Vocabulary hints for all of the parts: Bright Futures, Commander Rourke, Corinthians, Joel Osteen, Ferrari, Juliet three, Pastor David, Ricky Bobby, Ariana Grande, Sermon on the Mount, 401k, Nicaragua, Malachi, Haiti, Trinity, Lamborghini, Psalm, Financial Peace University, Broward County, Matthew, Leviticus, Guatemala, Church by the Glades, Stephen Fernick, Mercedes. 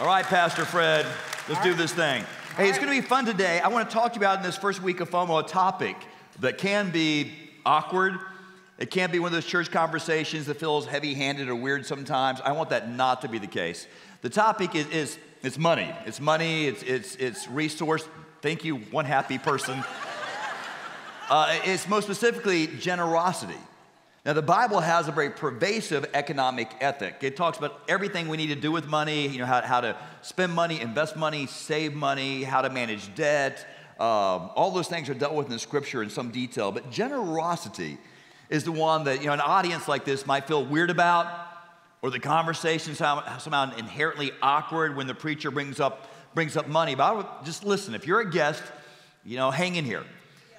All right, Pastor Fred, let's do this thing. Hey, it's going to be fun today. I want to talk to you about in this first week of FOMO a topic that can be awkward. It can be one of those church conversations that feels heavy-handed or weird sometimes. I want that not to be the case. The topic is it's money. It's money. It's resource. Thank you, one happy person. It's most specifically generosity. Now, the Bible has a very pervasive economic ethic. It talks about everything we need to do with money, you know, how to spend money, invest money, save money, how to manage debt. All those things are dealt with in the Scripture in some detail. But generosity is the one that, you know, an audience like this might feel weird about, or the conversation somehow inherently awkward when the preacher brings up money. But I would just listen. If you're a guest, you know, hang in here.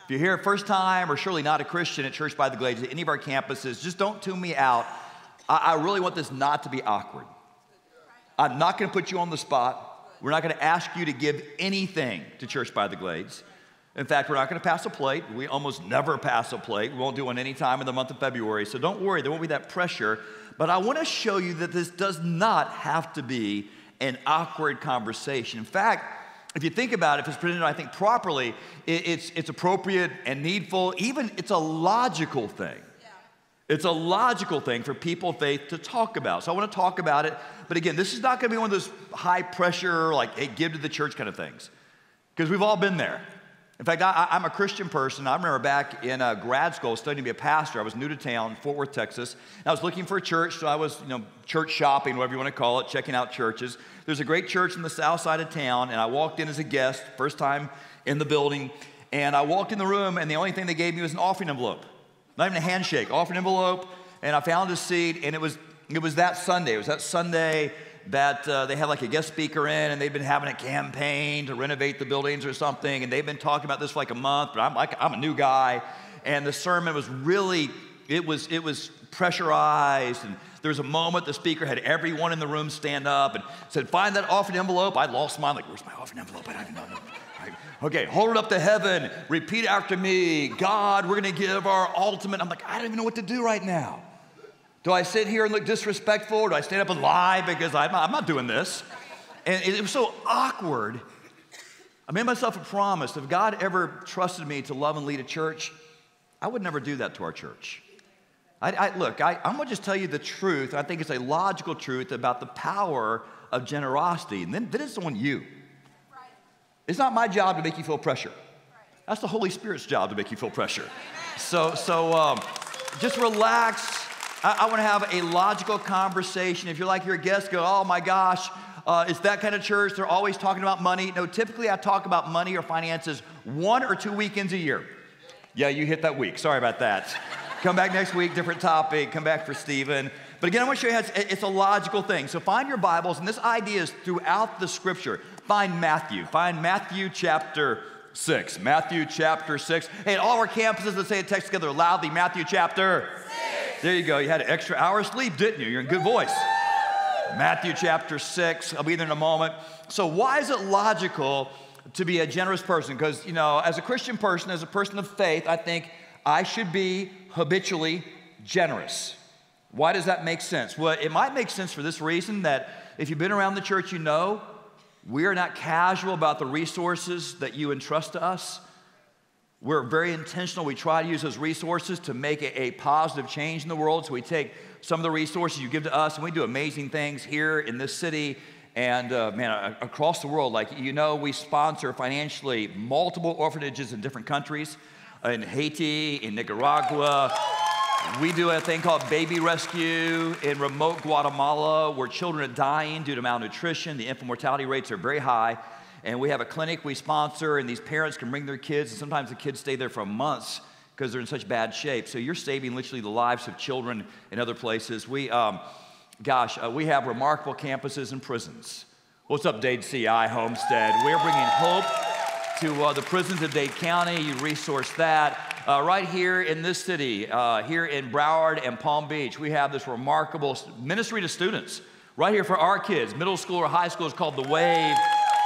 If you're here first time or surely not a Christian at Church by the Glades, at any of our campuses, just don't tune me out. I really want this not to be awkward. I'm not going to put you on the spot. We're not going to ask you to give anything to Church by the Glades. In fact, we're not going to pass a plate. We almost never pass a plate. We won't do one any time in the month of February. So don't worry, there won't be that pressure. But I want to show you that this does not have to be an awkward conversation. In fact, if you think about it, if it's presented, I think, properly, it's appropriate and needful. Even it's a logical thing. Yeah. It's a logical thing for people of faith to talk about. So I want to talk about it. But again, this is not going to be one of those high-pressure, like, hey, give to the church kind of things. Because we've all been there. In fact, I'm a Christian person. I remember back in grad school studying to be a pastor. I was new to town, Fort Worth, Texas. And I was looking for a church, so I was, you know, church shopping, whatever you want to call it, checking out churches. There's a great church in the south side of town, and I walked in as a guest, first time in the building. And I walked in the room, and the only thing they gave me was an offering envelope. Not even a handshake, offering envelope. And I found a seat, and it was that Sunday. It was that Sunday that they had like a guest speaker in, and they've been having a campaign to renovate the buildings or something, and they've been talking about this for like a month, but I'm a new guy, and the sermon was really, it was pressurized, and there was a moment the speaker had everyone in the room stand up and said, find that offering envelope. I lost mine, like, where's my offering envelope? I don't even know. Okay, hold it up to heaven, repeat after me, God, we're gonna give our ultimate. I'm like, I don't even know what to do right now. Do I sit here and look disrespectful? Or do I stand up and lie because I'm not doing this? And it was so awkward. I made myself a promise. If God ever trusted me to love and lead a church, I would never do that to our church. I'm going to just tell you the truth. I think it's a logical truth about the power of generosity. And then it's on you. It's not my job to make you feel pressure. That's the Holy Spirit's job to make you feel pressure. So just relax. I want to have a logical conversation. If you're like your guest, go, oh my gosh, it's that kind of church. They're always talking about money. No, typically I talk about money or finances 1 or 2 weekends a year. Yeah, you hit that week. Sorry about that. Come back next week, different topic. Come back for Stephen. But again, I want to show you how it's a logical thing. So find your Bibles, and this idea is throughout the Scripture. Find Matthew. Find Matthew chapter 6. Matthew chapter 6. Hey, at all our campuses, let's say a text together loudly. Matthew chapter 6. There you go. You had an extra hour of sleep, didn't you? You're in good voice. Matthew chapter 6. I'll be there in a moment. So why is it logical to be a generous person? Because, you know, as a Christian person, as a person of faith, I think I should be habitually generous. Why does that make sense? Well, it might make sense for this reason, that if you've been around the church, you know we are not casual about the resources that you entrust to us. We're very intentional. We try to use those resources to make a positive change in the world. So we take some of the resources you give to us, and we do amazing things here in this city and, across the world. Like, you know, we sponsor financially multiple orphanages in different countries, in Haiti, in Nicaragua. We do a thing called baby rescue in remote Guatemala, where children are dying due to malnutrition. The infant mortality rates are very high. And we have a clinic we sponsor, and these parents can bring their kids, and sometimes the kids stay there for months because they're in such bad shape. So you're saving literally the lives of children in other places. We have remarkable campuses and prisons. What's up, Dade CI Homestead? We're bringing hope to the prisons of Dade County. You resource that. Right here in this city, here in Broward and Palm Beach, we have this remarkable ministry to students right here for our kids. Middle school or high school is called The Wave.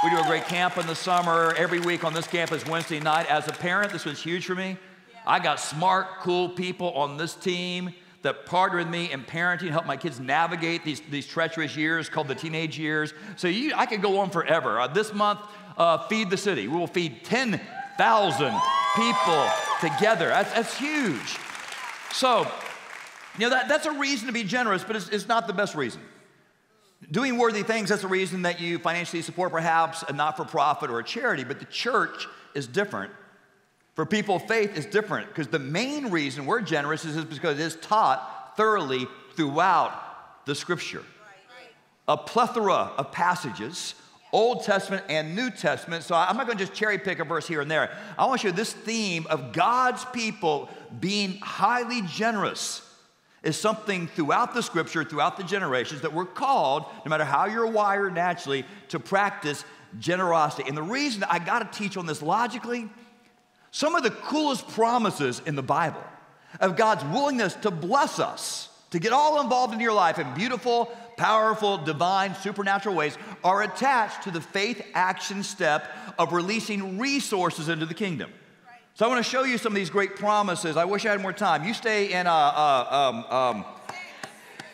We do a great camp in the summer. Every week on this campus Wednesday night. As a parent, this was huge for me. Yeah. I got smart, cool people on this team that partnered with me in parenting, helped my kids navigate these treacherous years called the teenage years. So I could go on forever. This month, Feed the City. We will feed 10,000 people together. That's huge. So, you know, that's a reason to be generous, but it's not the best reason. Doing worthy things, that's the reason that you financially support perhaps a not-for-profit or a charity, but the church is different. For people, faith is different, because the main reason we're generous is because it is taught thoroughly throughout the Scripture. A plethora of passages, Old Testament and New Testament. So I'm not going to just cherry pick a verse here and there. I want to show you this theme of God's people being highly generous is something throughout the Scripture, throughout the generations, that we're called, no matter how you're wired naturally, to practice generosity. And the reason I got to teach on this logically, some of the coolest promises in the Bible of God's willingness to bless us, to get all involved in your life in beautiful, powerful, divine, supernatural ways are attached to the faith action step of releasing resources into the kingdom. Right. So I want to show you some of these great promises. I wish I had more time. You stay in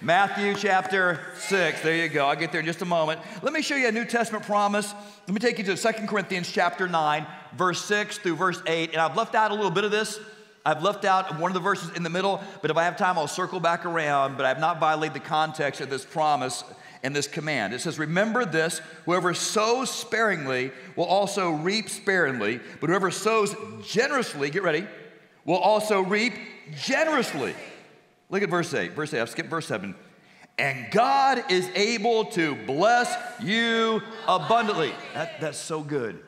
Matthew chapter 6. There you go. I'll get there in just a moment. Let me show you a New Testament promise. Let me take you to 2 Corinthians chapter 9, verse 6 through verse 8. And I've left out a little bit of this. I've left out one of the verses in the middle, but if I have time, I'll circle back around, but I have not violated the context of this promise and this command. It says, remember this, whoever sows sparingly will also reap sparingly, but whoever sows generously, get ready, will also reap generously. Look at verse 8. Verse 8, I've skipped verse 7. And God is able to bless you abundantly. That's so good.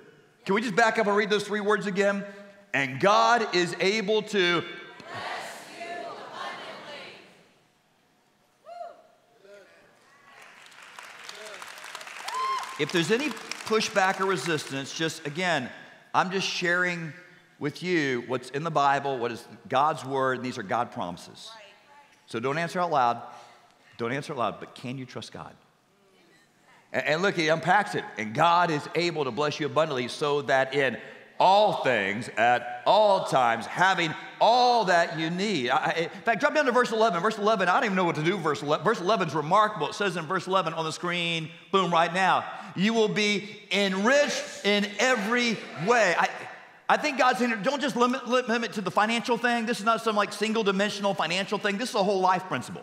Can we just back up and read those three words again? And God is able to bless you abundantly. If there's any pushback or resistance, just again, I'm just sharing with you what's in the Bible, what is God's word, and these are God promises. So don't answer out loud. Don't answer out loud, but can you trust God? And look, he unpacks it. And God is able to bless you abundantly so that in all things at all times, having all that you need. In fact, drop down to verse 11. Verse 11, I don't even know what to do. Verse 11 is remarkable. It says in verse 11 on the screen, boom, right now, you will be enriched in every way. I think God's saying, don't just limit to the financial thing. This is not some like single-dimensional financial thing. This is a whole life principle.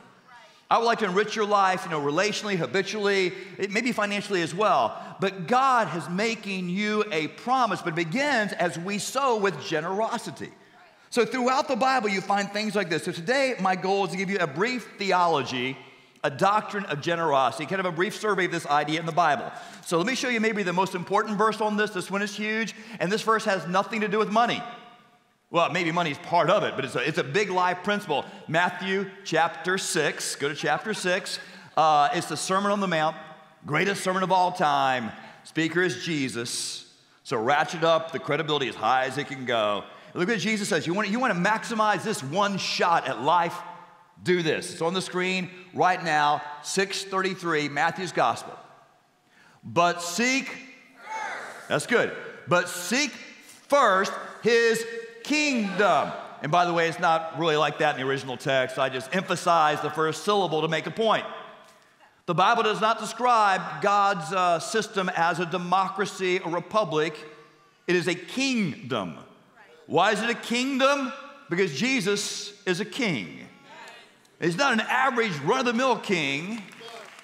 I would like to enrich your life, you know, relationally, habitually, maybe financially as well. But God is making you a promise, but it begins as we sow with generosity. So throughout the Bible, you find things like this. So today, my goal is to give you a brief theology, a doctrine of generosity, kind of a brief survey of this idea in the Bible. So let me show you maybe the most important verse on this. This one is huge, and this verse has nothing to do with money. Well, maybe money is part of it, but it's a big life principle. Matthew chapter 6, go to chapter 6. It's the Sermon on the Mount, greatest sermon of all time. Speaker is Jesus. So ratchet up the credibility as high as it can go. Look what Jesus says. You want to maximize this one shot at life? Do this. It's on the screen right now, 6:33, Matthew's Gospel. But seek first. That's good. But seek first his kingdom. And by the way, it's not really like that in the original text. I just emphasize the first syllable to make a point. The Bible does not describe God's system as a democracy, a republic. It is a kingdom. Why is it a kingdom? Because Jesus is a king. He's not an average run-of-the-mill king.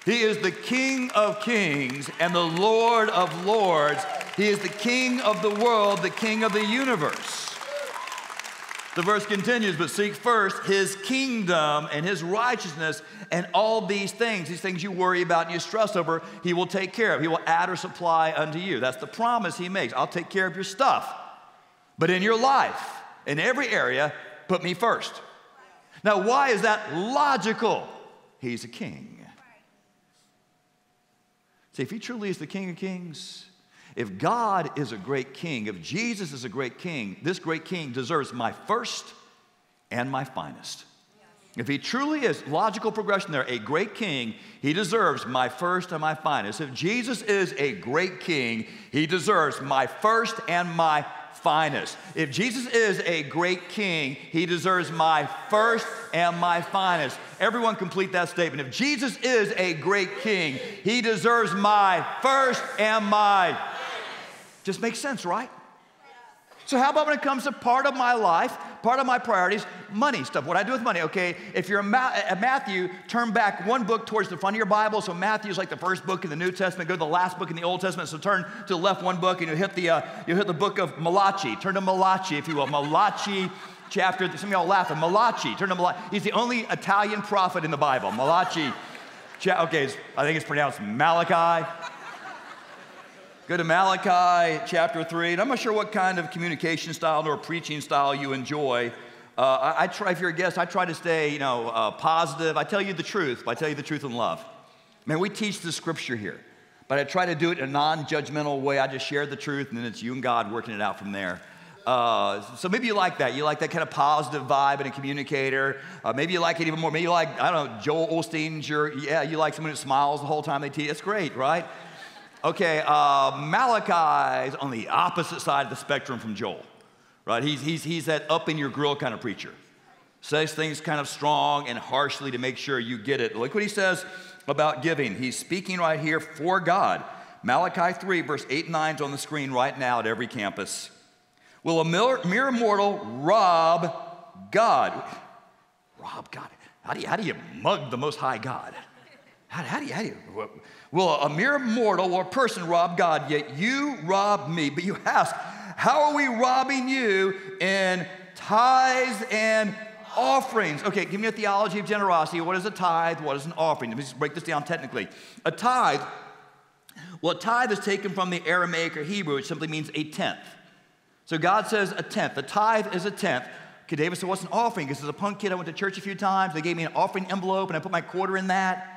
He is the King of kings and the Lord of lords. He is the King of the world, the King of the universe. The verse continues, but seek first his kingdom and his righteousness and all these things you worry about and you stress over, he will take care of. He will add or supply unto you. That's the promise he makes. I'll take care of your stuff. But in your life, in every area, put me first. Now, why is that logical? He's a king. See, if he truly is the King of kings, if God is a great king, if Jesus is a great king, this great king deserves my first and my finest. If he truly is, logical progression there, a great king, he deserves my first and my finest. If Jesus is a great king, he deserves my first and my finest. If Jesus is a great king, he deserves my first and my finest. Everyone complete that statement. If Jesus is a great king, he deserves my first and my finest. Just makes sense, right? So how about when it comes to part of my life, part of my priorities, money stuff, what I do with money, okay? If you're at Matthew, turn back one book towards the front of your Bible. So Matthew's like the first book in the New Testament. Go to the last book in the Old Testament. So turn to the left one book, and you'll hit the book of Malachi. Turn to Malachi, if you will. Malachi chapter, some of y'all laughing. Malachi, turn to Malachi. He's the only Italian prophet in the Bible. Malachi, okay, I think it's pronounced Malachi. Go to Malachi chapter 3, and I'm not sure what kind of communication style or preaching style you enjoy. I try, if you're a guest, I try to stay, positive. I tell you the truth, but I tell you the truth in love. Man, we teach the scripture here, but I try to do it in a non-judgmental way. I just share the truth, and then it's you and God working it out from there. So maybe you like that. You like that kind of positive vibe and a communicator. Maybe you like it even more. Maybe you like, I don't know, Joel Osteen. You like someone who smiles the whole time they teach. That's great, right? Okay, Malachi is on the opposite side of the spectrum from Joel, right? He's that up-in-your-grill kind of preacher. Says things kind of strong and harshly to make sure you get it. Look what he says about giving. He's speaking right here for God. Malachi 3, verse 8 and 9 is on the screen right now at every campus. Will a mere mortal rob God? Rob God? How do you mug the Most High God? How do you? Well, a mere mortal or person rob God, yet you rob me. But you ask, how are we robbing you in tithes and offerings? Okay, give me a theology of generosity. What is a tithe? What is an offering? Let me just break this down technically. A tithe is taken from the Aramaic or Hebrew, which simply means a tenth. So God says a tenth. A tithe is a tenth. Okay, David said, what's an offering? Because as a punk kid, I went to church a few times. They gave me an offering envelope, and I put my quarter in that.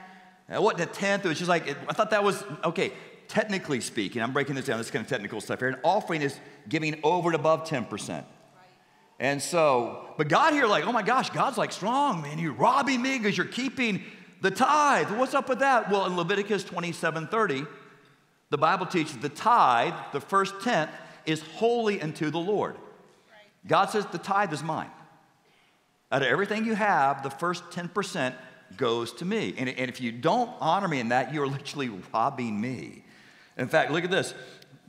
It wasn't a tenth. It was just like, I thought that was, okay, technically speaking, I'm breaking this down. This is kind of technical stuff here. An offering is giving over and above 10%. Right. And so, but God here, like, oh my gosh, God's like strong, man. You're robbing me because you're keeping the tithe. What's up with that? Well, in Leviticus 27:30, the Bible teaches the tithe, the first tenth, is holy unto the Lord. Right. God says the tithe is mine. Out of everything you have, the first 10% goes to me. And if you don't honor me in that, you're literally robbing me. In fact, look at this.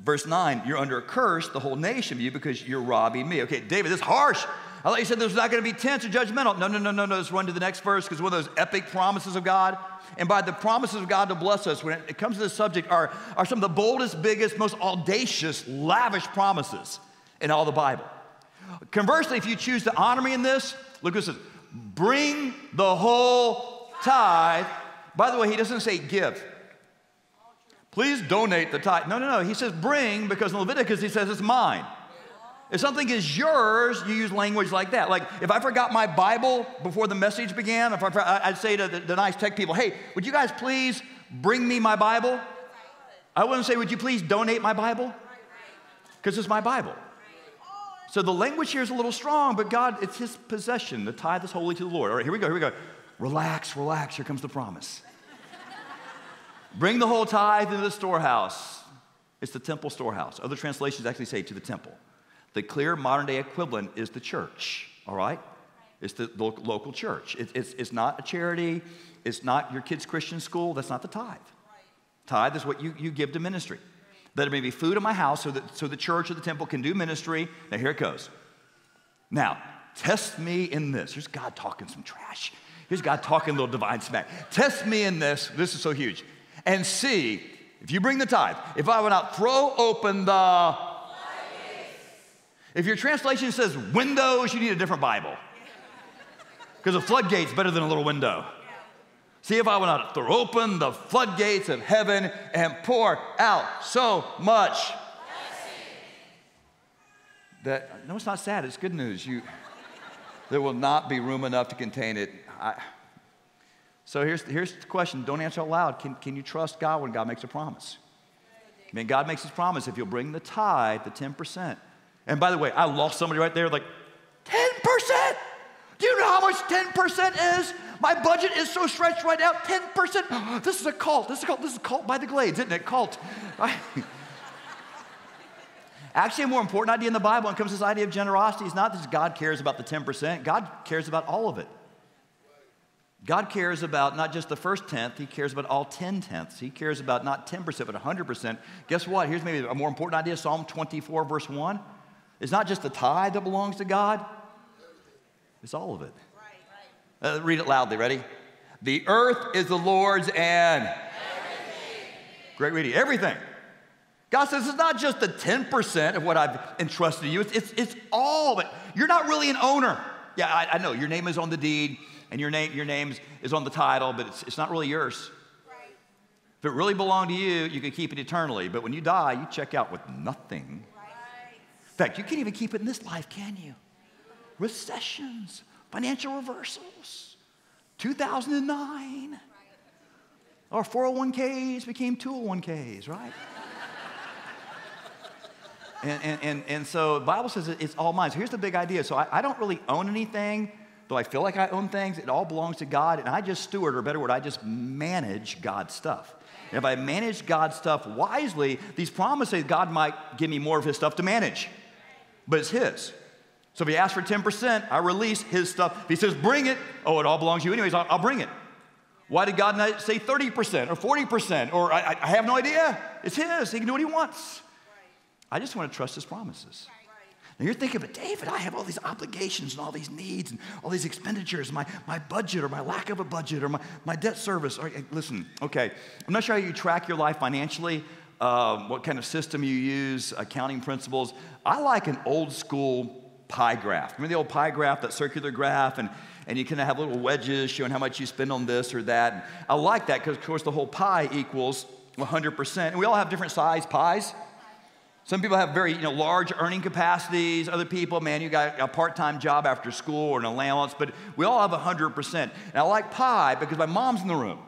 Verse 9, you're under a curse, the whole nation of you, because you're robbing me. Okay, David, this is harsh. I thought you said there's not going to be tense or judgmental. No. Let's run to the next verse, because one of those epic promises of God. And by the promises of God to bless us, when it comes to this subject, are some of the boldest, biggest, most audacious, lavish promises in all the Bible. Conversely, if you choose to honor me in this, look at this. Bring the whole tithe. By the way, he doesn't say give. Please donate the tithe. No. He says bring, because in Leviticus he says it's mine. If something is yours, you use language like that. Like if I forgot my Bible before the message began, I'd say to the nice tech people, hey, would you guys please bring me my Bible? I wouldn't say, would you please donate my Bible? Because it's my Bible. So the language here is a little strong, but God, it's his possession. The tithe is holy to the Lord. All right, here we go. Relax. Here comes the promise. Bring the whole tithe into the storehouse. It's the temple storehouse. Other translations actually say to the temple. The clear modern-day equivalent is the church, all right? It's the local church. It's not a charity. It's not your kid's Christian school. That's not the tithe. Tithe is what you give to ministry. That it may be food in my house so the church or the temple can do ministry. Now, here it goes. Now, test me in this. Here's God talking some trash. Here's God talking a little divine smack. Test me in this. This is so huge. And see, if you bring the tithe, if I will not throw open the... If your translation says windows, you need a different Bible. Because a floodgate's better than a little window. See if I will not throw open the floodgates of heaven and pour out so much. That, no, it's not sad. It's good news. There will not be room enough to contain it. So here's the question. Don't answer out loud. Can you trust God when God makes a promise? I mean, God makes his promise. If you'll bring the tithe, the 10%. And by the way, I lost somebody right there like, 10%? Do you know how much 10% is? My budget is so stretched right now, 10%. This is a cult. This is a cult by the Glades, isn't it? Cult. Actually, a more important idea in the Bible when it comes to this idea of generosity is not that God cares about the 10%. God cares about all of it. God cares about not just the first tenth. He cares about all 10/10. He cares about not 10%, but 100%. Guess what? Here's maybe a more important idea. Psalm 24, verse 1. It's not just the tithe that belongs to God. It's all of it. Read it loudly. Ready? The earth is the Lord's and everything. Great reading. Everything. God says it's not just the 10% of what I've entrusted to you. It's all of it. You're not really an owner. Yeah, I know. Your name is on the deed. And your name is on the title, but it's not really yours. Right. If it really belonged to you, you could keep it eternally. But when you die, you check out with nothing. Right. In fact, you can't even keep it in this life, can you? Recessions, financial reversals, 2009. Right. Our 401ks became 201ks, right? and so the Bible says it's all mine. So here's the big idea. So I don't really own anything. Though I feel like I own things, it all belongs to God, and I just steward, or better word, I just manage God's stuff. And if I manage God's stuff wisely, these promises, God might give me more of his stuff to manage, but it's his. So if he asks for 10%, I release his stuff. If he says, bring it, oh, it all belongs to you anyways, I'll bring it. Why did God not say 30% or 40% or I have no idea? It's his. He can do what he wants. I just want to trust his promises. And you're thinking, but David, I have all these obligations and all these needs and all these expenditures, my budget or my lack of a budget or my debt service. Right, listen, okay, I'm not sure how you track your life financially, what kind of system you use, accounting principles. I like an old school pie graph. Remember the old pie graph, that circular graph, and you kind of have little wedges showing how much you spend on this or that. And I like that because, of course, the whole pie equals 100%. And we all have different size pies. Some people have very large earning capacities. Other people, man, you got a part-time job after school or an allowance, but we all have 100%. And I like pie because my mom's in the room.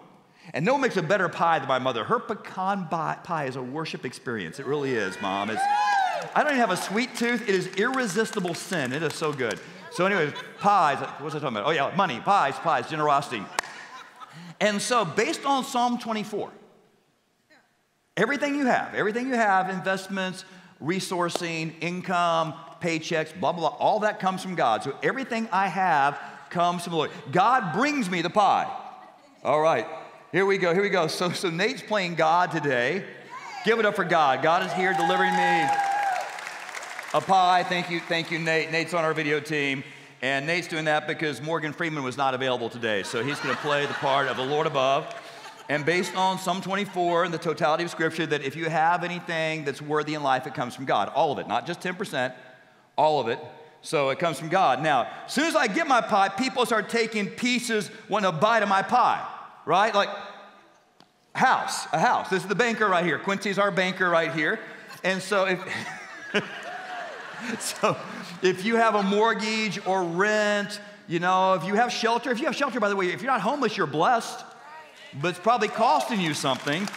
And no one makes a better pie than my mother. Her pecan pie is a worship experience. It really is, Mom. I don't even have a sweet tooth. It is irresistible sin. It is so good. So anyway, pies, what was I talking about? Oh yeah, money, pies, generosity. And so based on Psalm 24, everything you have, investments, resourcing, income, paychecks, blah, blah, blah, all that comes from God. So everything I have comes from the Lord. God brings me the pie. All right, here we go. So Nate's playing God today. Give it up for God. God is here delivering me a pie. Thank you, Nate. Nate's on our video team. And Nate's doing that because Morgan Freeman was not available today. So he's gonna play the part of the Lord above. And based on Psalm 24 and the totality of Scripture, that if you have anything that's worthy in life, it comes from God. All of it, not just 10%, all of it. So it comes from God. Now, as soon as I get my pie, people start taking pieces, wanting a bite of my pie, right? Like a house. This is the banker right here. Quincy's our banker right here. And so if you have a mortgage or rent, if you have shelter, by the way, if you're not homeless, you're blessed. But it's probably costing you something.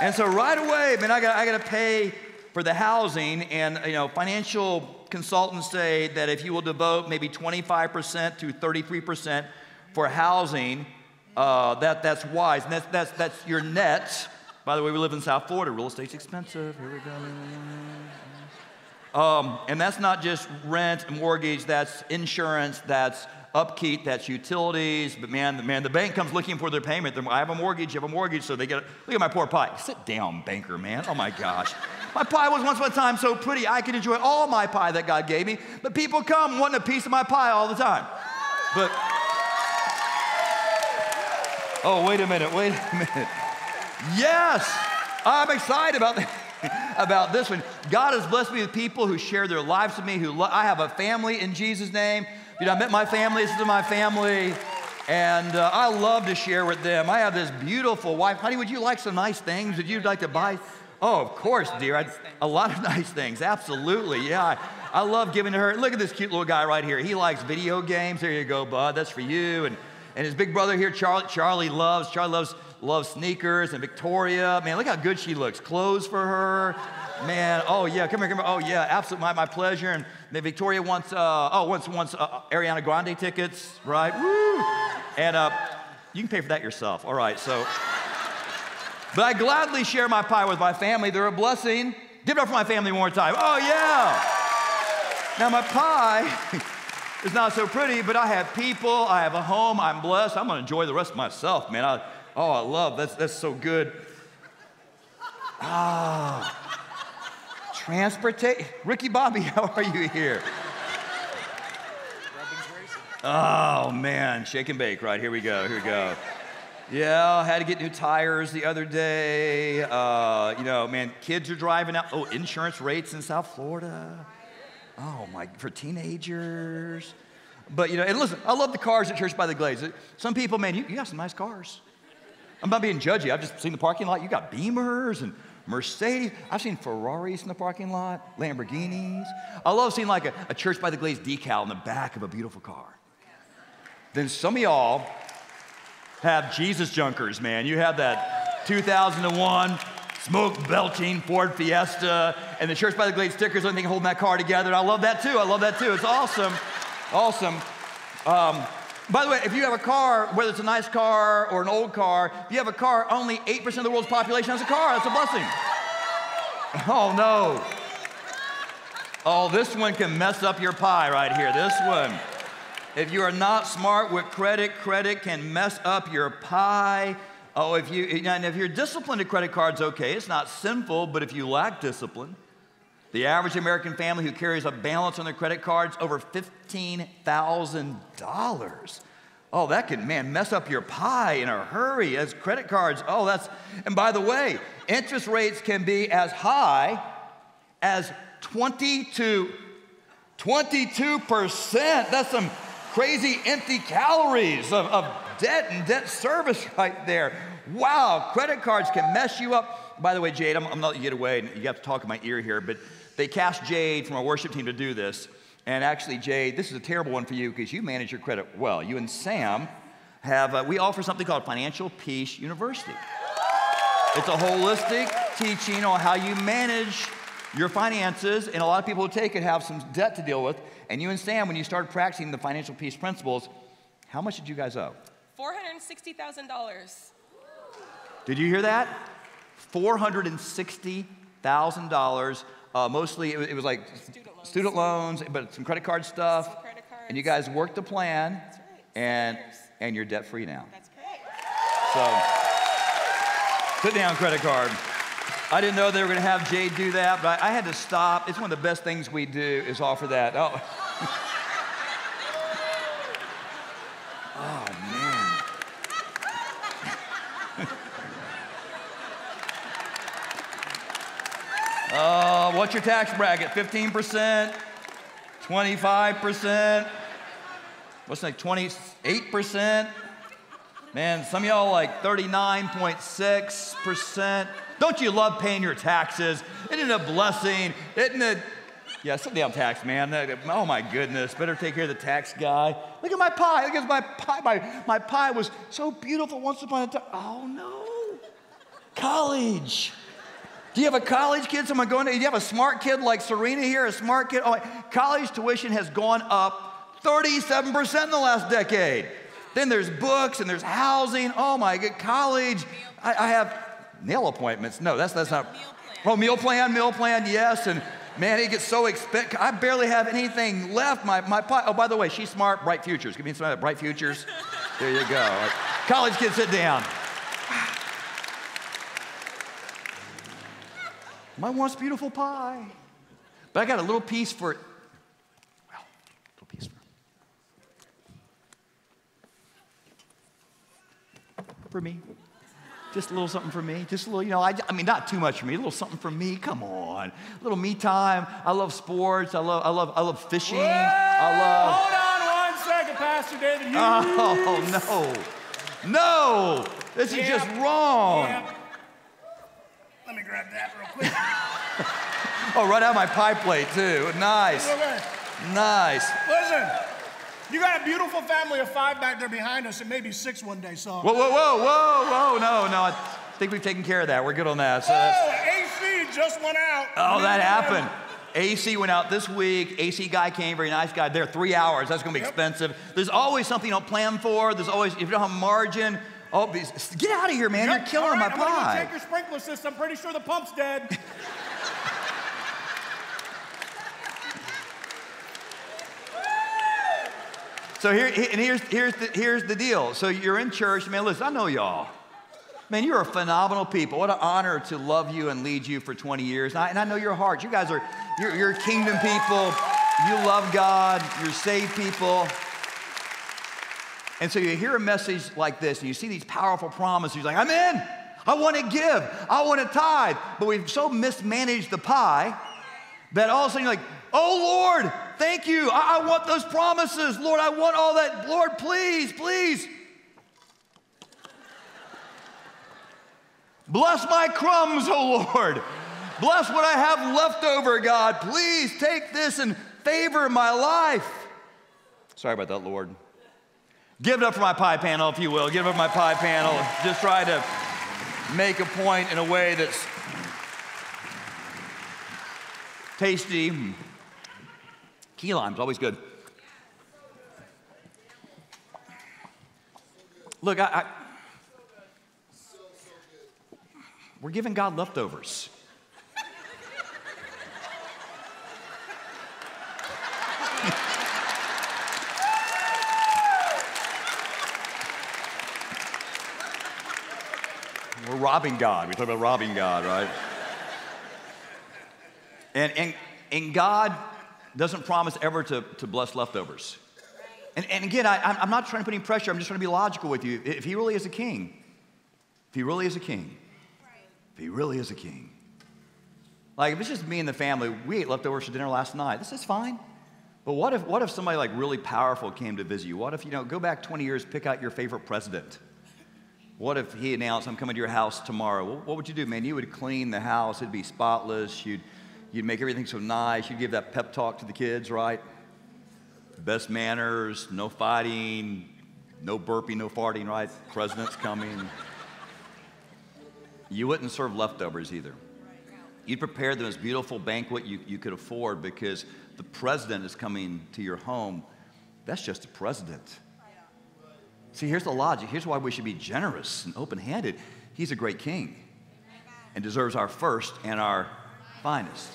And so right away, man, I got to pay for the housing. And, financial consultants say that if you will devote maybe 25% to 33% for housing, that's wise. And that's your net. By the way, we live in South Florida. Real estate's expensive. Here we go. And that's not just rent and mortgage. That's insurance. That's upkeep, that's utilities, but man, the bank comes looking for their payment. I have a mortgage, so they get, look at my poor pie. Sit down, banker, man, oh my gosh. My pie was once upon a time so pretty, I could enjoy all my pie that God gave me, but people come wanting a piece of my pie all the time. But, oh, wait a minute. Yes, I'm excited about this one. God has blessed me with people who share their lives with me, I have a family in Jesus' name. I met my family, this is my family, and I love to share with them. I have this beautiful wife. Honey, would you like some nice things? Would you like to buy? Oh, of course, dear. A lot of nice things, absolutely, yeah. I love giving to her. Look at this cute little guy right here. He likes video games. There you go, bud, that's for you. And his big brother here, Charlie loves sneakers, and Victoria, man, look how good she looks. Clothes for her. Man, oh yeah, come here. Oh yeah, absolutely, my pleasure. And Victoria wants Ariana Grande tickets, right? Woo! And you can pay for that yourself. All right, so. But I gladly share my pie with my family. They're a blessing. Give it up for my family one more time. Oh, yeah. Now, my pie is not so pretty, but I have people. I have a home. I'm blessed. I'm going to enjoy the rest of myself, man. I love that. That's so good. Transportation. Ricky Bobby, how are you here? Oh, man. Shake and bake, right? Here we go. Here we go. Yeah, I had to get new tires the other day. You know, man, kids are driving out. Oh, insurance rates in South Florida. Oh, my, for teenagers. But, you know, and listen, I love the cars at Church by the Glades. Some people, man, you got some nice cars. I'm not being judgy. I've just seen the parking lot. You got Beamers and Mercedes. I've seen Ferraris in the parking lot, Lamborghinis. I love seeing like a Church by the Glades decal in the back of a beautiful car. Then some of y'all have Jesus junkers, man. You have that 2001 smoke-belching Ford Fiesta and the Church by the Glades stickers, only thing holding that car together. And I love that, too. I love that, too. It's awesome. Awesome. By the way, if you have a car, whether it's a nice car or an old car, if you have a car, only 8% of the world's population has a car. That's a blessing. Oh, no. Oh, this one can mess up your pie right here. This one. If you are not smart with credit, credit can mess up your pie. Oh, if you're disciplined at credit cards, okay, it's not sinful, but if you lack discipline, the average American family who carries a balance on their credit cards over $15,000. Oh, that can, man, mess up your pie in a hurry as credit cards. Oh, that's, and by the way, interest rates can be as high as 22%. That's some crazy empty calories of debt and debt service right there. Wow, credit cards can mess you up. By the way, Jade, I'm not going to get away. You have to talk in my ear here, but they cast Jade from our worship team to do this. And actually, Jade, this is a terrible one for you because you manage your credit well. You and Sam have, we offer something called Financial Peace University. It's a holistic teaching on how you manage your finances, and a lot of people who take it have some debt to deal with. And you and Sam, when you started practicing the financial peace principles, how much did you guys owe? $460,000. Did you hear that? $460,000. Mostly it was like student loans, but some credit card stuff. Some credit cards. And you guys worked a plan. That's right. And you're debt free now. That's correct. So put down credit card. I didn't know they were going to have Jade do that, but I had to stop. It's one of the best things we do is offer that. Oh, oh man. What's your tax bracket? 15%? 25%? What's like 28%? Man, some of y'all like 39.6%. Don't you love paying your taxes? Isn't it a blessing? Isn't it? Yeah, some damn tax, man. Oh, my goodness. Better take care of the tax guy. Look at my pie. Look at my pie. My pie was so beautiful once upon a time. Oh, no. College. Do you have a college kid? Someone going to? Do you have a smart kid like Serena here? A smart kid? Oh, college tuition has gone up 37% in the last decade. Then there's books and there's housing. Oh, my God. College. I have... nail appointments? No, that's not. Meal plan. Oh, meal plan, yes. And man, it gets so expensive. I barely have anything left. My pie. Oh, by the way, she's smart. Bright Futures. Give me some of that. Bright Futures. There you go. Right. College kids, sit down. My once beautiful pie. But I got a little piece for. Well, a little piece for me. Just a little something for me. Just a little, you know, I mean, not too much for me. A little something for me. Come on. A little me time. I love sports. I love fishing. Whoa! Hold on 1 second, Pastor David. Oh, no. No. This is just wrong. Yeah. Let me grab that real quick. Oh, right out of my pie plate, too. Nice. Nice. Listen. You got a beautiful family of five back there behind us, and maybe six one day, so. Whoa, no, I think we've taken care of that. We're good on that. So AC just went out. Oh, that happened. AC went out this week. AC guy came, very nice guy. There, 3 hours. That's going to be expensive. There's always something you don't plan for. There's always, if you don't have margin, oh, get out of here, man. You're killing my pie. I'm going to take your sprinkler system. I'm pretty sure the pump's dead. So here's the deal. So you're in church. Man, listen, I know y'all. Man, you're a phenomenal people. What an honor to love you and lead you for 20 years. And I know your heart. You guys are, you're kingdom people. You love God. You're saved people. And so you hear a message like this, and you see these powerful promises. You're like, I'm in. I want to give. I want to tithe. But we've so mismanaged the pie that all of a sudden you're like, oh, Lord, thank you. I want those promises. Lord, I want all that. Lord, please, please. Bless my crumbs, oh, Lord. Bless what I have left over, God. Please take this and favor my life. Sorry about that, Lord. Give it up for my pie panel, if you will. Give it up for my pie panel. Just try to make a point in a way that's tasty. Key lime's always good. Look, we're giving God leftovers. We're robbing God. We talk about robbing God, right? And God doesn't promise ever to bless leftovers. And again, I'm not trying to put any pressure. I'm just trying to be logical with you. If he really is a king, if he really is a king, if he really is a king. Like, if it's just me and the family, we ate leftovers for dinner last night. This is fine. But what if somebody, like, really powerful came to visit you? What if, you know, go back 20 years, pick out your favorite president? What if he announced, I'm coming to your house tomorrow? Well, what would you do, man? You would clean the house. It'd be spotless. You'd make everything so nice. You'd give that pep talk to the kids, right? Best manners, no fighting, no burping, no farting, right? President's coming. You wouldn't serve leftovers either. You'd prepare the most beautiful banquet you could afford because the president is coming to your home. That's just the president. See, here's the logic. Here's why we should be generous and open-handed. He's a great king and deserves our first and our finest.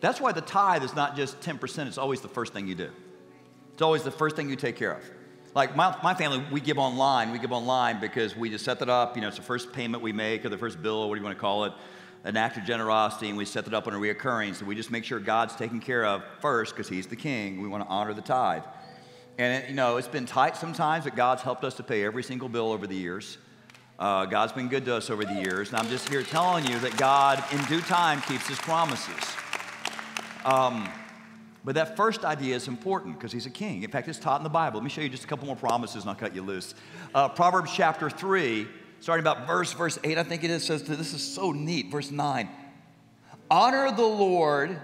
That's why the tithe is not just 10%. It's always the first thing you do. It's always the first thing you take care of. Like my family, we give online. We give online because we just set that up. You know, it's the first payment we make or the first bill, or what do you want to call it, an act of generosity, and we set that up on a reoccurring. So we just make sure God's taken care of first because he's the king. We want to honor the tithe. And, you know, it's been tight sometimes, but God's helped us to pay every single bill over the years. God's been good to us over the years. And I'm just here telling you that God, in due time, keeps his promises. But that first idea is important because he's a king. In fact, it's taught in the Bible. Let me show you just a couple more promises and I'll cut you loose. Proverbs chapter 3, starting about verse 8, I think it is, says, this is so neat, verse 9. Honor the Lord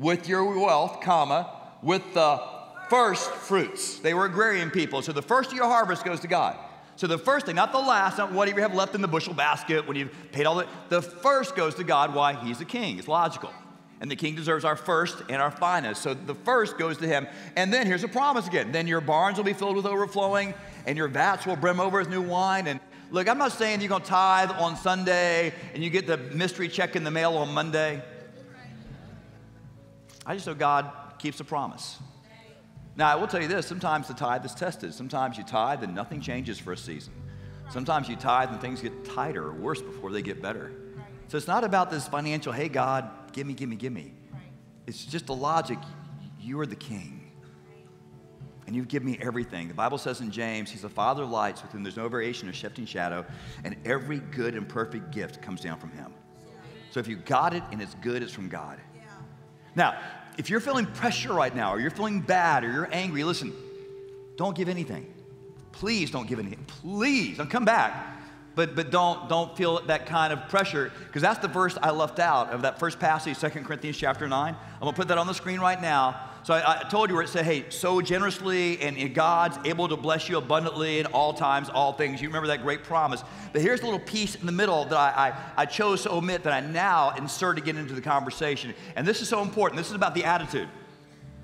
with your wealth, comma, with the first fruits. They were agrarian people. So the first of your harvest goes to God. So the first thing, not the last, not whatever you have left in the bushel basket when you've paid all that. The first goes to God. Why? He's a king. It's logical. And the king deserves our first and our finest. So the first goes to him. And then here's a promise again. Then your barns will be filled with overflowing, and your vats will brim over with new wine. And look, I'm not saying you're going to tithe on Sunday and you get the mystery check in the mail on Monday. I just know God keeps a promise. Now, I will tell you this. Sometimes the tithe is tested. Sometimes you tithe and nothing changes for a season. Sometimes you tithe and things get tighter or worse before they get better. So it's not about this financial, hey, God, give me, give me, give me. Right. It's just the logic. You are the king. Right. And you give me everything. The Bible says in James, he's the father of lights with whom there's no variation or shifting shadow. And every good and perfect gift comes down from him. Yeah. So if you got it and it's good, it's from God. Yeah. Now, if you're feeling pressure right now or you're feeling bad or you're angry, listen, don't give anything. Please don't give anything. Please don't come back. But don't feel that kind of pressure, because that's the verse I left out of that first passage, 2 Corinthians chapter 9. I'm going to put that on the screen right now. So I told you where it said, hey, sow generously, and God's able to bless you abundantly in all times, all things. You remember that great promise. But here's the little piece in the middle that I chose to omit that I now insert to get into the conversation. And this is so important. This is about the attitude.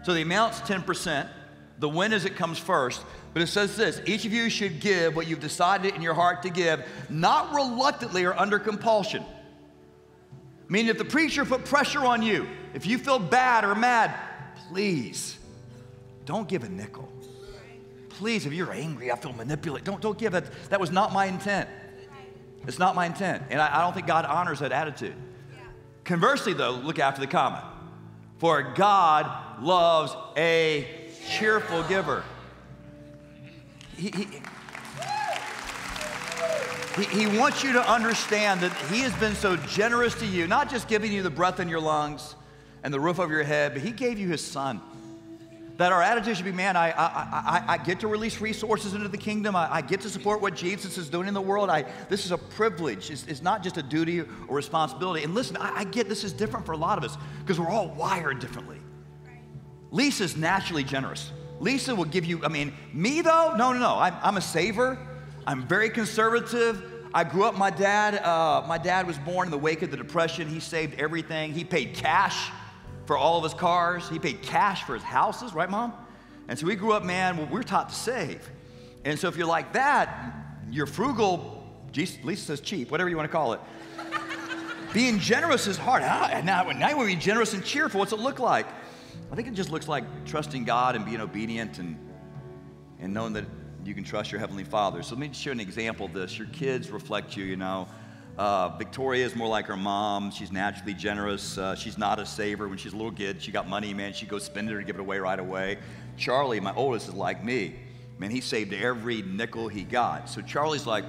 So the amount's 10%. The when is it comes first. But it says this, each of you should give what you've decided in your heart to give, not reluctantly or under compulsion. Meaning if the preacher put pressure on you, if you feel bad or mad, please don't give a nickel. please, if you're angry, I feel manipulated. Don't give that. That was not my intent. It's not my intent. And I don't think God honors that attitude. Yeah. Conversely, though, look after the comma. For God loves a cheerful giver. He wants you to understand that he has been so generous to you, not just giving you the breath in your lungs and the roof over your head, but he gave you his son. That our attitude should be, man, I get to release resources into the kingdom. I get to support what Jesus is doing in the world. This is a privilege. It's not just a duty or responsibility. And listen, I get this is different for a lot of us because we're all wired differently. Right. Lisa's naturally generous. Lisa will give you, I mean, me though? No. I'm a saver. I'm very conservative. I grew up, my dad was born in the wake of the Depression. He saved everything. He paid cash for all of his cars. He paid cash for his houses, right, Mom? And so we grew up, man, well, we're taught to save. And so if you're like that, you're frugal, Lisa says cheap, whatever you want to call it. Being generous is hard. Now you want to be generous and cheerful. What's it look like? I think it just looks like trusting God and being obedient and knowing that you can trust your Heavenly Father. So let me share an example of this. Your kids reflect you, you know. Victoria is more like her mom. She's naturally generous. She's not a saver. When she's a little kid, she got money, man. She'd go spend it or give it away right away. Charlie, my oldest, is like me. Man, he saved every nickel he got. So Charlie's like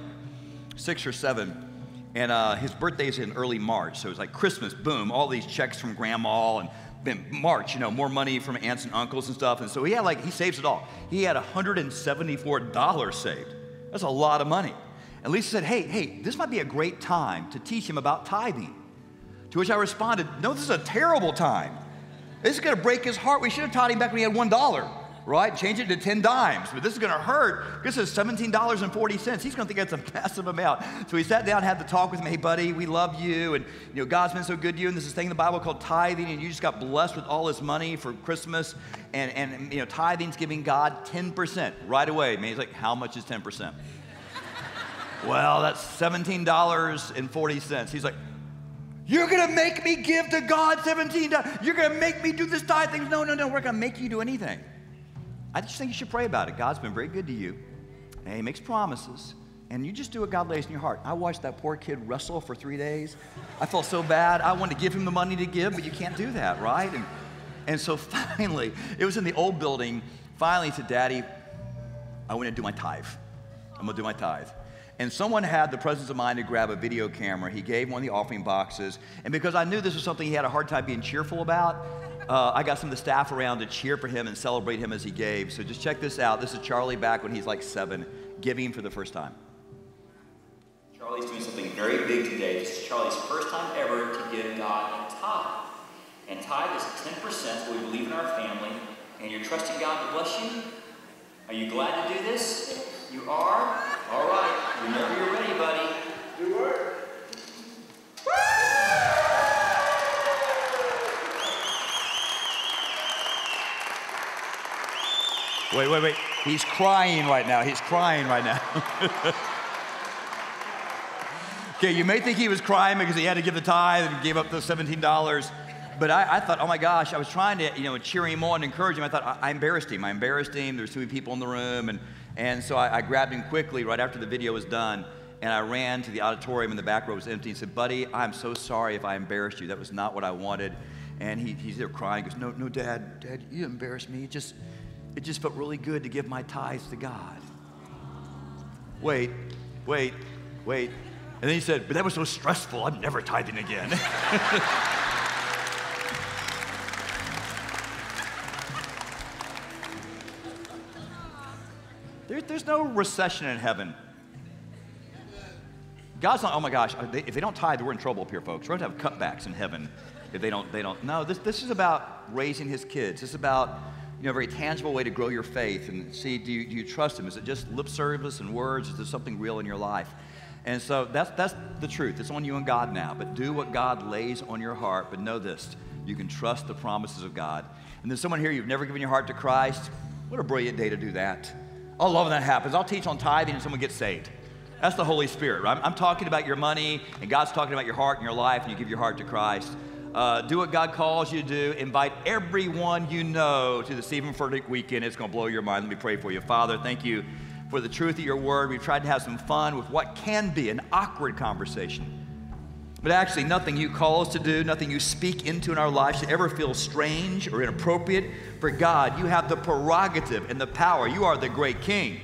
6 or 7, and his birthday's in early March. So it's like Christmas, boom, all these checks from Grandma, and then March, you know, more money from aunts and uncles and stuff. And so he had like, he saves it all. He had $174 saved. That's a lot of money. And Lisa said, hey, this might be a great time to teach him about tithing. To which I responded, no, this is a terrible time. This is going to break his heart. We should have taught him back when he had $1, right? Change it to 10 dimes. But this is going to hurt. This is $17.40. He's going to think that's a massive amount. So he sat down, had the talk with me. Hey, buddy, we love you. And, you know, God's been so good to you. And there's this thing in the Bible called tithing. And you just got blessed with all this money for Christmas. And you know, tithing's giving God 10% right away. Man, he's like, how much is 10%? Well, that's $17.40. He's like, you're going to make me give to God $17? You're going to make me do this tithe thing? No, we're going to make you do anything. I just think you should pray about it. God's been very good to you, and he makes promises, and you just do what God lays in your heart. I watched that poor kid wrestle for 3 days. I felt so bad. I wanted to give him the money to give, but you can't do that, right? And so finally, it was in the old building. Finally, he said, Daddy, I want to do my tithe. I'm going to do my tithe. And someone had the presence of mind to grab a video camera. He gave one of the offering boxes. And because I knew this was something he had a hard time being cheerful about, I got some of the staff around to cheer for him and celebrate him as he gave. So just check this out. This is Charlie back when he's like 7, giving for the first time. Charlie's doing something very big today. This is Charlie's first time ever to give God a tithe. And tithe is 10% what we believe in our family. And you're trusting God to bless you? Are you glad to do this? You are? All right, whenever you're ready, buddy. Do work. Woo! Wait. He's crying right now. Okay, you may think he was crying because he had to give the tithe and gave up those $17. But I thought, oh my gosh, I was trying to, you know, cheer him on, encourage him. I thought, I embarrassed him. There's too many people in the room. And so I grabbed him quickly right after the video was done, and I ran to the auditorium, and the back row was empty, and said, buddy, I'm so sorry if I embarrassed you. That was not what I wanted. And he's there crying. He goes, no, Dad, you embarrassed me. It just felt really good to give my tithes to God. Wait. And then he said, but that was so stressful. I'm never tithing again. There's no recession in heaven. God's not, oh my gosh, if they don't tithe, we're in trouble up here, folks. We're going to have cutbacks in heaven if they don't. No, this is about raising his kids. This is about, you know, a very tangible way to grow your faith and see, do you trust him? Is it just lip service and words? Is there something real in your life? And so that's the truth. It's on you and God now. But do what God lays on your heart. But know this, you can trust the promises of God. And there's someone here, you've never given your heart to Christ. What a brilliant day to do that. I love when that happens. I'll teach on tithing and someone gets saved. That's the Holy Spirit, right? I'm talking about your money, and God's talking about your heart and your life, and you give your heart to Christ. Do what God calls you to do. Invite everyone you know to the Stephen Fernick weekend. It's going to blow your mind. Let me pray for you. Father, thank you for the truth of your word. We've tried to have some fun with what can be an awkward conversation. But actually, nothing you call us to do, nothing you speak into in our lives should ever feel strange or inappropriate. For God, you have the prerogative and the power. You are the great king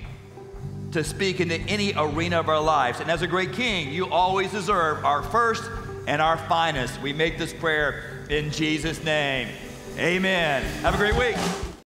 to speak into any arena of our lives. And as a great king, you always deserve our first and our finest. We make this prayer in Jesus' name. Amen. Have a great week.